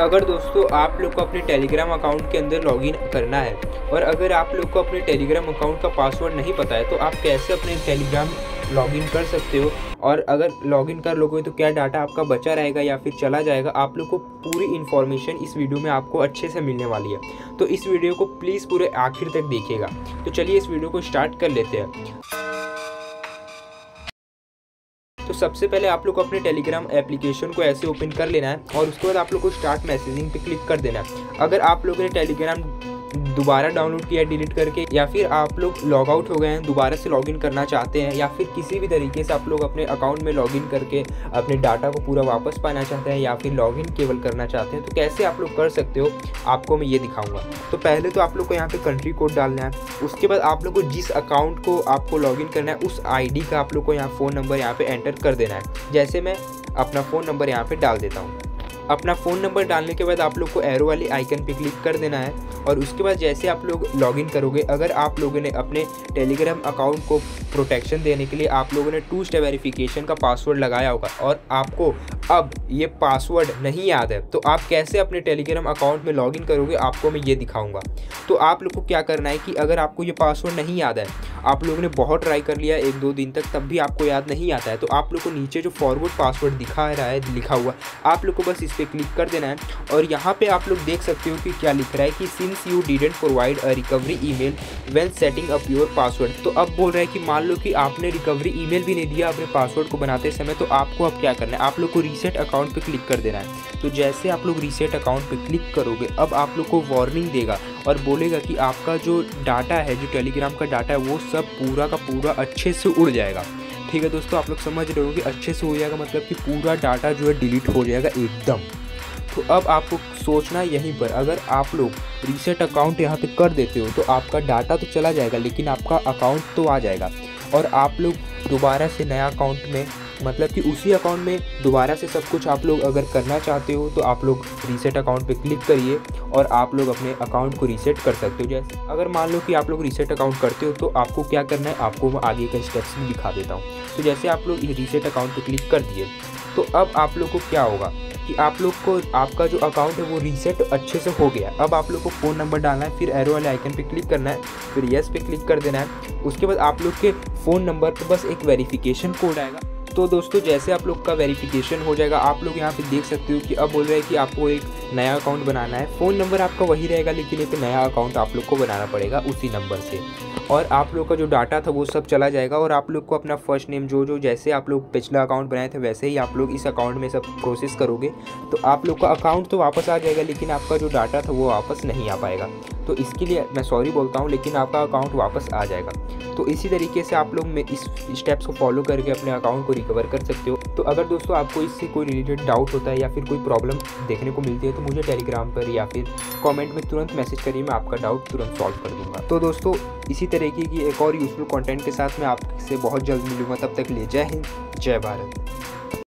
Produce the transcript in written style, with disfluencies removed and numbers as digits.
अगर दोस्तों आप लोग को अपने टेलीग्राम अकाउंट के अंदर लॉगिन करना है और अगर आप लोग को अपने टेलीग्राम अकाउंट का पासवर्ड नहीं पता है तो आप कैसे अपने टेलीग्राम लॉगिन कर सकते हो, और अगर लॉगिन कर लोगे तो क्या डाटा आपका बचा रहेगा या फिर चला जाएगा, आप लोग को पूरी इन्फॉर्मेशन इस वीडियो में आपको अच्छे से मिलने वाली है। तो इस वीडियो को प्लीज़ पूरे आखिर तक देखिएगा। तो चलिए इस वीडियो को स्टार्ट कर लेते हैं। तो सबसे पहले आप लोग को अपने टेलीग्राम एप्लीकेशन को ऐसे ओपन कर लेना है और उसके बाद आप लोग को स्टार्ट मैसेजिंग पे क्लिक कर देना है। अगर आप लोगों ने टेलीग्राम दोबारा डाउनलोड किया डिलीट करके, या फिर आप लोग लॉग आउट हो गए हैं, दोबारा से लॉगिन करना चाहते हैं, या फिर किसी भी तरीके से आप लोग अपने अकाउंट में लॉगिन करके अपने डाटा को पूरा वापस पाना चाहते हैं या फिर लॉगिन केवल करना चाहते हैं, तो कैसे आप लोग कर सकते हो आपको मैं ये दिखाऊंगा। तो पहले तो आप लोग को यहाँ पे कंट्री कोड डालना है। उसके बाद आप लोग को जिस अकाउंट को आपको लॉगिन करना है उस आई का आप लोग को यहाँ फ़ोन नंबर यहाँ पर एंटर कर देना है। जैसे मैं अपना फ़ोन नंबर यहाँ पर डाल देता हूँ। अपना फ़ोन नंबर डालने के बाद आप लोग को एरो वाली आइकन पे क्लिक कर देना है और उसके बाद जैसे आप लोग लॉगिन करोगे, अगर आप लोगों ने अपने टेलीग्राम अकाउंट को प्रोटेक्शन देने के लिए आप लोगों ने 2-स्टेप वेरिफिकेशन का पासवर्ड लगाया होगा और आपको अब ये पासवर्ड नहीं याद है, तो आप कैसे अपने टेलीग्राम अकाउंट में लॉगिन करोगे आपको मैं ये दिखाऊँगा। तो आप लोग को क्या करना है कि अगर आपको ये पासवर्ड नहीं याद है, आप लोगों ने बहुत ट्राई कर लिया 1-2 दिन तक तब भी आपको याद नहीं आता है, तो आप लोग को नीचे जो फॉरवर्ड पासवर्ड दिखा रहा है लिखा हुआ, आप लोग को बस इस पर क्लिक कर देना है। और यहाँ पे आप लोग देख सकते हो कि क्या लिख रहा है कि since you didn't provide a recovery email when setting up your password. तो अब बोल रहा है कि मान लो कि आपने रिकवरी ईमेल भी नहीं दिया अपने पासवर्ड को बनाते समय, तो आपको अब क्या करना है, आप लोग को रीसेट अकाउंट पर क्लिक कर देना है। तो जैसे आप लोग रीसेट अकाउंट पर क्लिक करोगे अब आप लोग को वार्निंग देगा और बोलेगा कि आपका जो डाटा है, जो टेलीग्राम का डाटा है, वो सब पूरा का पूरा अच्छे से उड़ जाएगा। ठीक है दोस्तों, आप लोग समझ रहे हो कि अच्छे से हो जाएगा मतलब कि पूरा डाटा जो है डिलीट हो जाएगा एकदम। तो अब आपको सोचना यहीं पर, अगर आप लोग रीसेट अकाउंट यहाँ पे कर देते हो तो आपका डाटा तो चला जाएगा लेकिन आपका अकाउंट तो आ जाएगा, और आप लोग दोबारा से नया अकाउंट में मतलब कि उसी अकाउंट में दोबारा से सब कुछ आप लोग अगर करना चाहते हो तो आप लोग रीसेट अकाउंट पे क्लिक करिए और आप लोग अपने अकाउंट को रीसेट कर सकते हो। जैसे अगर मान लो कि आप लोग रीसेट अकाउंट करते हो तो आपको क्या करना है, आपको मैं आगे का इंस्ट्रक्शन दिखा देता हूँ। तो जैसे आप लोग रीसेट अकाउंट पे क्लिक कर दिए तो अब आप लोग को क्या होगा कि आप लोग को आपका जो अकाउंट है वो रीसेट अच्छे से हो गया। अब आप लोग को फ़ोन नंबर डालना है, फिर एरो वाले आइकन पे क्लिक करना है, फिर येस पे क्लिक कर देना है। उसके बाद आप लोग के फ़ोन नंबर पर बस एक वेरिफिकेशन कोड आएगा। तो दोस्तों जैसे आप लोग का वेरिफिकेशन हो जाएगा, आप लोग यहाँ पे देख सकते हो कि अब बोल रहा है कि आपको एक नया अकाउंट बनाना है। फ़ोन नंबर आपका वही रहेगा लेकिन एक नया अकाउंट आप लोग को बनाना पड़ेगा उसी नंबर से, और आप लोग का जो डाटा था वो सब चला जाएगा। और आप लोग को अपना फर्स्ट नेम जो जैसे आप लोग पिछला अकाउंट बनाए थे वैसे ही आप लोग इस अकाउंट में सब प्रोसेस करोगे तो आप लोग का अकाउंट तो वापस आ जाएगा लेकिन आपका जो डाटा था वो वापस नहीं आ पाएगा। तो इसके लिए मैं सॉरी बोलता हूँ लेकिन आपका अकाउंट वापस आ जाएगा। तो इसी तरीके से आप लोग इस स्टेप्स को फॉलो करके अपने अकाउंट को रिकवर कर सकते हो। तो अगर दोस्तों आपको इससे कोई रिलेटेड डाउट होता है या फिर कोई प्रॉब्लम देखने को मिलती है तो मुझे टेलीग्राम पर या फिर कमेंट में तुरंत मैसेज करिए, मैं आपका डाउट तुरंत सॉल्व कर दूँगा। तो दोस्तों इसी तरीके की एक और यूज़फुल कंटेंट के साथ मैं आपसे बहुत जल्द मिलूँगा। तब तक के लिए जय हिंद, जय भारत।